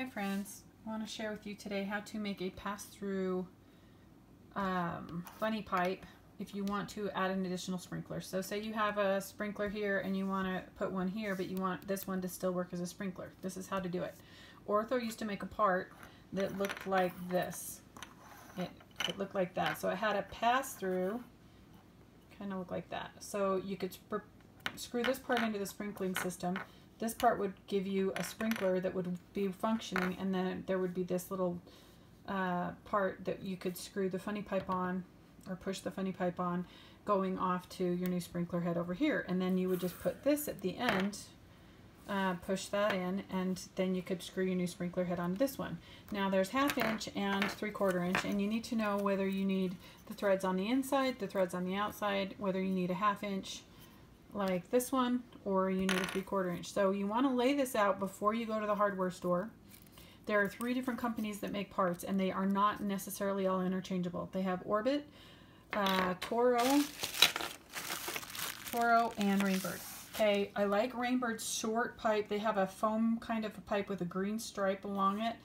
Hi friends, I want to share with you today how to make a pass-through bunny pipe if you want to add an additional sprinkler. So say you have a sprinkler here and you want to put one here, but you want this one to still work as a sprinkler. This is how to do it. Ortho used to make a part that looked like this. It looked like that. So it had a pass-through, kind of looked like that. So you could screw this part into the sprinkling system. This part would give you a sprinkler that would be functioning, and then there would be this little part that you could screw the funny pipe on or push the funny pipe on going off to your new sprinkler head over here. And then you would just put this at the end, push that in, and then you could screw your new sprinkler head on this one. Now there's 1/2 inch and 3/4 inch, and you need to know whether you need the threads on the inside, the threads on the outside, whether you need a 1/2 inch like this one, or you need a 3/4 inch. So you want to lay this out before you go to the hardware store. There are 3 different companies that make parts, and they are not necessarily all interchangeable. They have Orbit, Toro, and Rain Bird. Okay, I like Rain Bird's short pipe. They have a foam kind of a pipe with a green stripe along it,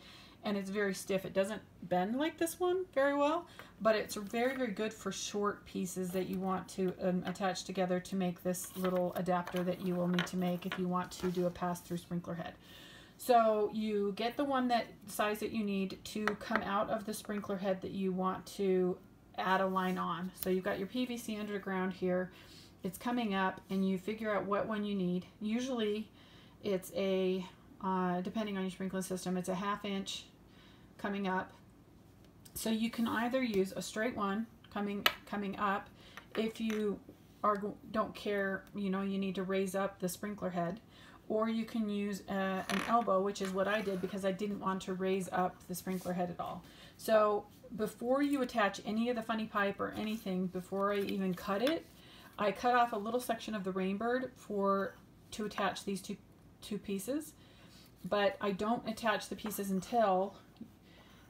and it's very stiff. It doesn't bend like this one very well, but it's very, very good for short pieces that you want to attach together to make this little adapter that you will need to make if you want to do a pass-through sprinkler head. So you get the one that size that you need to come out of the sprinkler head that you want to add a line on. So you've got your PVC underground here. It's coming up, and you figure out what one you need. Usually it's a, depending on your sprinkler system, it's a 1/2 inch coming up. So you can either use a straight one coming up if you don't care, you know, you need to raise up the sprinkler head, or you can use an elbow, which is what I did because I didn't want to raise up the sprinkler head at all. So before you attach any of the funny pipe or anything, before I even cut it, I cut off a little section of the Rain Bird to attach these two pieces, but I don't attach the pieces until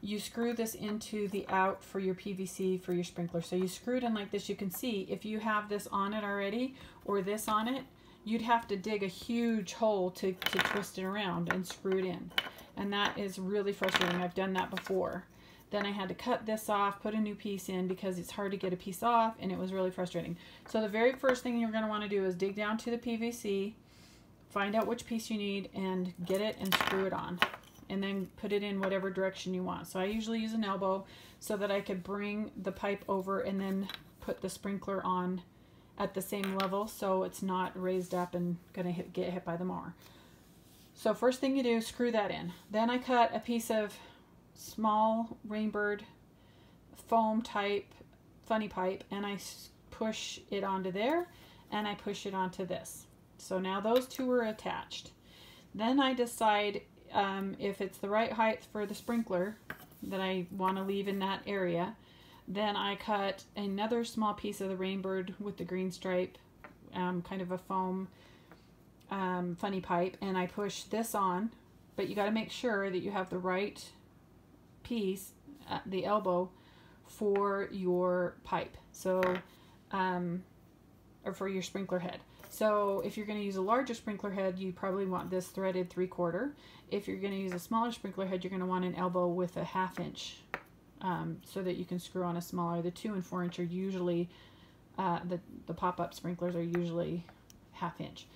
you screw this into the out for your PVC for your sprinkler. So you screw it in like this. You can see if you have this on it already or this on it, you'd have to dig a huge hole to twist it around and screw it in. And that is really frustrating. I've done that before. Then I had to cut this off, put a new piece in because it's hard to get a piece off, and it was really frustrating. So the very first thing you're going to want to do is dig down to the PVC, find out which piece you need, and get it and screw it on, and then put it in whatever direction you want. So I usually use an elbow so that I could bring the pipe over and then put the sprinkler on at the same level so it's not raised up and gonna get hit by the mower. So first thing you do, screw that in. Then I cut a piece of small Rain Bird foam type funny pipe, and I push it onto there, and I push it onto this. So now those two are attached. Then I decide if it's the right height for the sprinkler that I want to leave in that area. Then I cut another small piece of the Rain Bird with the green stripe, kind of a foam funny pipe, and I push this on, but you got to make sure that you have the right piece at the elbow for your pipe, so or for your sprinkler head. So if you're going to use a larger sprinkler head, you probably want this threaded 3/4. If you're going to use a smaller sprinkler head, you're going to want an elbow with a 1/2 inch so that you can screw on a smaller. The 2 and 4 inch are usually, the pop-up sprinklers are usually 1/2 inch.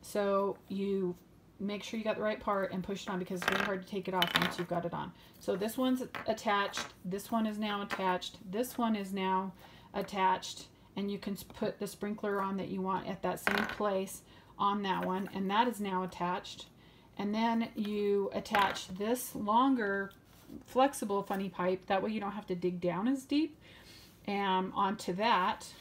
So you make sure you got the right part and push it on because it's really hard to take it off once you've got it on. So this one's attached, this one is now attached, this one is now attached. And you can put the sprinkler on that you want at that same place on that one, and that is now attached. And then you attach this longer flexible funny pipe, that way you don't have to dig down as deep, onto that,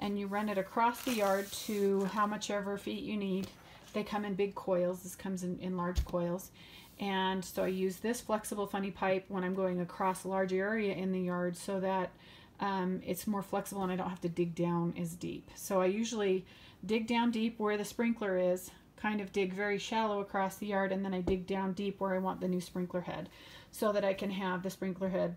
and you run it across the yard to how much ever feet you need. They come in big coils, this comes in large coils, and so I use this flexible funny pipe when I'm going across a large area in the yard so that it's more flexible and I don't have to dig down as deep. So I usually dig down deep where the sprinkler is, kind of dig very shallow across the yard, and then I dig down deep where I want the new sprinkler head so that I can have the sprinkler head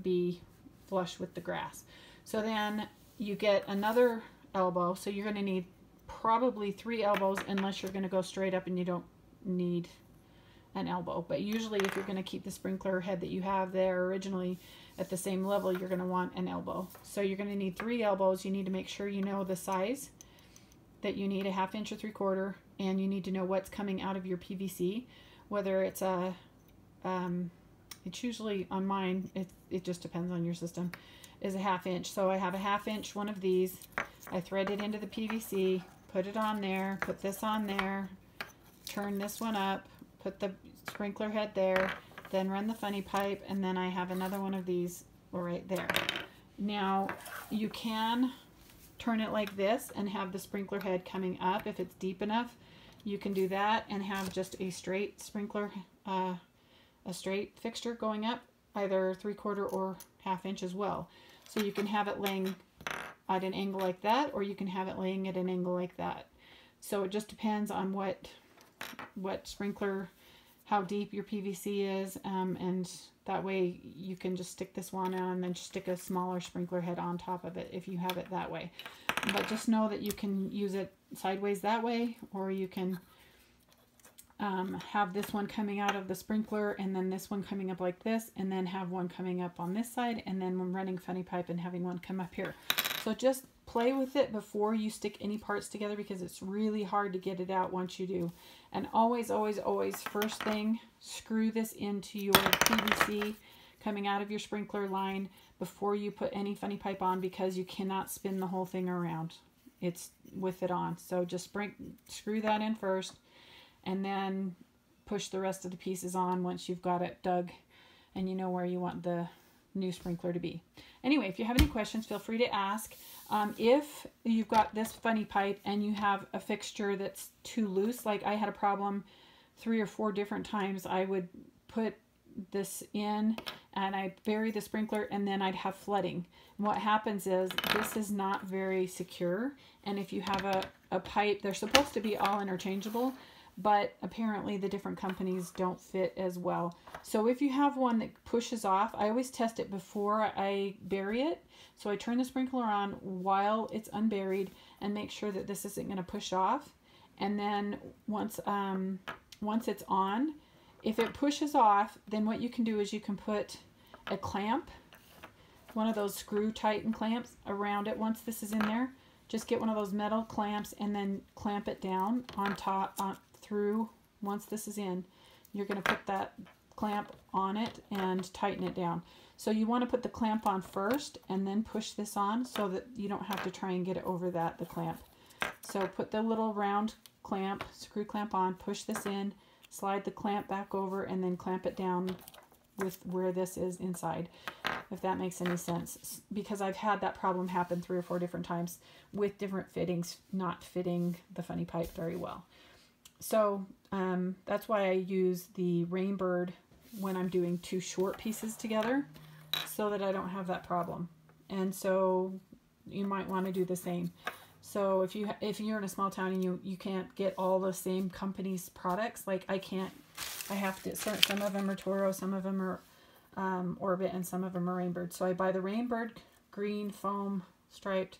be flush with the grass. So then you get another elbow. So you're going to need probably 3 elbows unless you're going to go straight up and you don't need an elbow. But usually if you're going to keep the sprinkler head that you have there originally at the same level, you're going to want an elbow. So you're going to need 3 elbows. You need to make sure you know the size that you need, a 1/2 inch or 3/4, and you need to know what's coming out of your PVC, whether it's a it's usually on mine, it just depends on your system, is a 1/2 inch. So I have a 1/2 inch one of these. I thread it into the PVC, put it on there, put this on there, turn this one up, put the sprinkler head there, then run the funny pipe, and then I have another one of these right there. Now you can turn it like this and have the sprinkler head coming up. If it's deep enough, you can do that and have just a straight sprinkler, a straight fixture going up, either 3/4 or 1/2 inch as well. So you can have it laying at an angle like that, or you can have it laying at an angle like that. So it just depends on what sprinkler, how deep your PVC is, and that way you can just stick this one on and then just stick a smaller sprinkler head on top of it if you have it that way. But just know that you can use it sideways that way, or you can have this one coming out of the sprinkler and then this one coming up like this, and then have one coming up on this side, and then when running funny pipe and having one come up here. So just play with it before you stick any parts together, because it's really hard to get it out once you do. And always, always, always, first thing, screw this into your PVC coming out of your sprinkler line before you put any funny pipe on, because you cannot spin the whole thing around. It's with it on. So just screw that in first, and then push the rest of the pieces on once you've got it dug and you know where you want the new sprinkler to be. Anyway, if you have any questions, feel free to ask. If you've got this funny pipe and you have a fixture that's too loose, like I had a problem 3 or 4 different times, I would put this in and I'd bury the sprinkler and then I'd have flooding. And what happens is this is not very secure, and if you have a pipe, they're supposed to be all interchangeable, but apparently the different companies don't fit as well. So if you have one that pushes off, I always test it before I bury it. So I turn the sprinkler on while it's unburied and make sure that this isn't going to push off. And then once it's on, if it pushes off, then what you can do is you can put a clamp, one of those screw tighten clamps, around it once this is in there. Just get one of those metal clamps and then clamp it down on top, through. Once this is in, you're going to put that clamp on it and tighten it down. So you want to put the clamp on first and then push this on, so that you don't have to try and get it over that, the clamp. So put the little round clamp, screw clamp on, push this in, slide the clamp back over, and then clamp it down with where this is inside, if that makes any sense, because I've had that problem happen 3 or 4 different times with different fittings not fitting the funny pipe very well. So that's why I use the Rain Bird when I'm doing 2 short pieces together, so that I don't have that problem. And so you might want to do the same. So if you're in a small town and you can't get all the same company's products, like I can't, I have to, some of them are Toro, some of them are Orbit, and some of them are Rain Bird. So I buy the Rain Bird green foam striped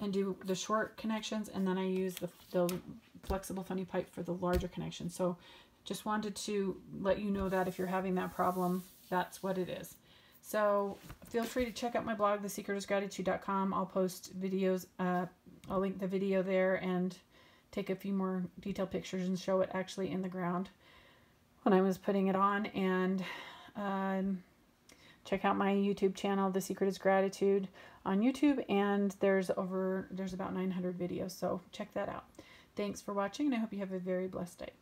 and do the short connections, and then I use the flexible funny pipe for the larger connection. So just wanted to let you know that if you're having that problem, that's what it is. So feel free to check out my blog, thesecretisgratitude.com. I'll post videos, I'll link the video there and take a few more detailed pictures and show it actually in the ground when I was putting it on. And check out my YouTube channel, The Secret is Gratitude, on YouTube, and there's about 900 videos, so check that out. Thanks for watching, and I hope you have a very blessed day.